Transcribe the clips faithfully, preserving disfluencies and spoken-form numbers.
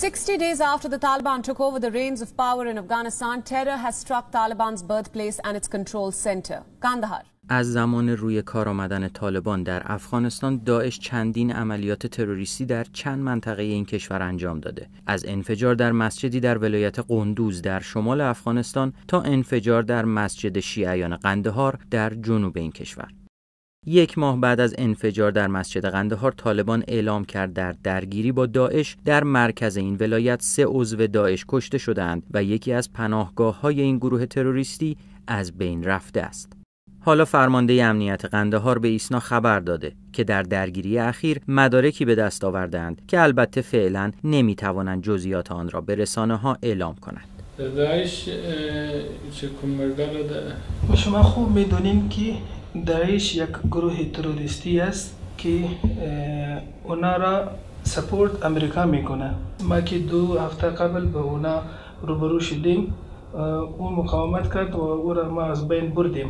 Sixty days after the Taliban took over the reins of power in Afghanistan, terror has struck Taliban's birthplace and its control center, Kandahar. از زمان روی کار آمدن طالبان در افغانستان، داعش چندین عملیات تروریستی در چند منطقه این کشور انجام داده. از انفجار در مسجدی در ولایت قندوز در شمال افغانستان تا انفجار در مسجد شیعیان قندهار در جنوب این کشور. یک ماه بعد از انفجار در مسجد قندهار، طالبان اعلام کرد در درگیری با داعش در مرکز این ولایت سه عضو داعش کشته شدند و یکی از پناهگاه‌های این گروه تروریستی از بین رفته است. حالا فرمانده امنیت قندهار به ایسنا خبر داده که در درگیری اخیر مدارکی به دست آوردند که البته فعلا نمیتوانند جزئیات آن را به رسانه ها اعلام کنند. داعش شما خوب میدونیم که داعش یک گروه تروریستی است که اونا را سپورت امریکا میکنه. ما که دو هفته قبل به اونا روبرو شدیم، اون مقاومت کرد و او را ما از بین بردیم.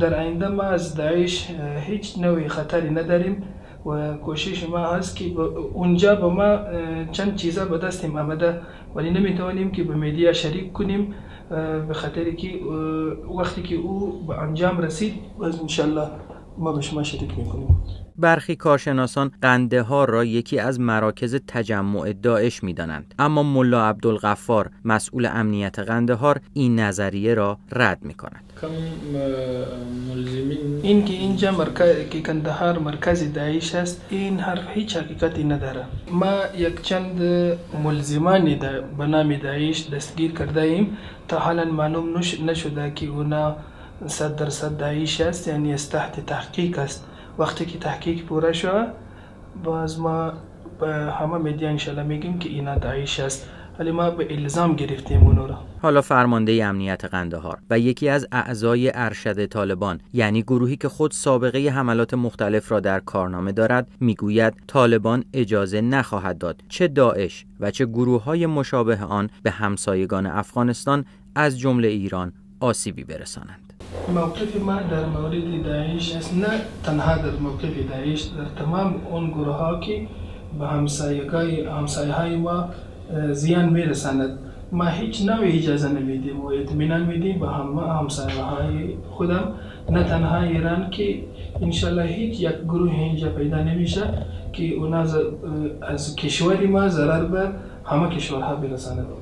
در آینده ما از داعش هیچ نوعی خطری نداریم و کوشش ما هست که اونجا با ما چند چیزا به دستیم آمده، ولی نمیتوانیم که به میدیا شریک کنیم به خاطری که وقتی که او به انجام رسید باز انشالله ما به شما شریک میکنیم. برخی کارشناسان قندهار را یکی از مراکز تجمع داعش میدانند، اما مولا عبدالغفار مسئول امنیت قندهار این نظریه را رد میکند. این که اینجا که قندهار مرکز داعش است، این حرف هیچ حقیقتی نداره. ما یک چند ملزمانی به نام داعش دستگیر کرده ایم، تا حالا معلوم نشده که اونا صد درصد داعش است، یعنی از تحت تحقیق است. وقتی که تحقیق پوره شد، باز ما به همه میدیا انشالله میگیم که اینا داعش است، ولی ما به الزام گرفتیم اونو را. حالا فرمانده امنیت قندهار و یکی از اعضای ارشد طالبان، یعنی گروهی که خود سابقه حملات مختلف را در کارنامه دارد، میگوید طالبان اجازه نخواهد داد چه داعش و چه گروه‌های مشابه آن به همسایگان افغانستان از جمله ایران آسیبی برسانند. موقف ما در مورد داعش است، نه تنها در موقف داعش، در تمام اون گروه ها که به همسایه های ما زیان میرساند ما هیچ نوعی اجازه نمیدیم و اطمینان میدیم به همه همسایه های خودم، نه تنها ایران که انشالله هیچ یک گروه اینجا پیدا نمیشه که اونا از کشور ما ضرر به همه کشورها برساند.